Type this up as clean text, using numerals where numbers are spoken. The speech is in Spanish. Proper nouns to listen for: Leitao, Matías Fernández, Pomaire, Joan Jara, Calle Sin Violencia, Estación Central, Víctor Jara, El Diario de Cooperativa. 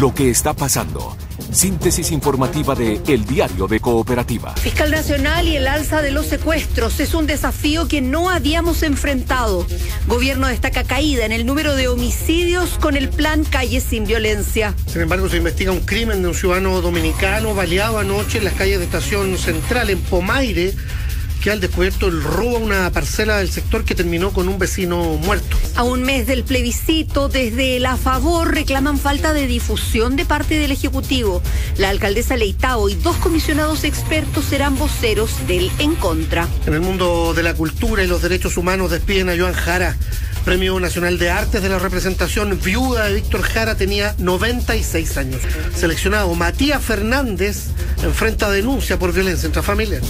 Lo que está pasando. Síntesis informativa de El Diario de Cooperativa. Fiscal Nacional y el alza de los secuestros es un desafío que no habíamos enfrentado. Gobierno destaca caída en el número de homicidios con el plan Calle Sin Violencia. Sin embargo, se investiga un crimen de un ciudadano dominicano baleado anoche en las calles de Estación Central, en Pomaire, que al descubierto el robo a una parcela del sector que terminó con un vecino muerto. A un mes del plebiscito, desde el A Favor reclaman falta de difusión de parte del Ejecutivo. La alcaldesa Leitao y dos comisionados expertos serán voceros del En Contra. En el mundo de la cultura y los derechos humanos despiden a Joan Jara. Premio Nacional de Artes de la Representación, viuda de Víctor Jara, tenía 96 años. Seleccionado Matías Fernández enfrenta denuncia por violencia intrafamiliar.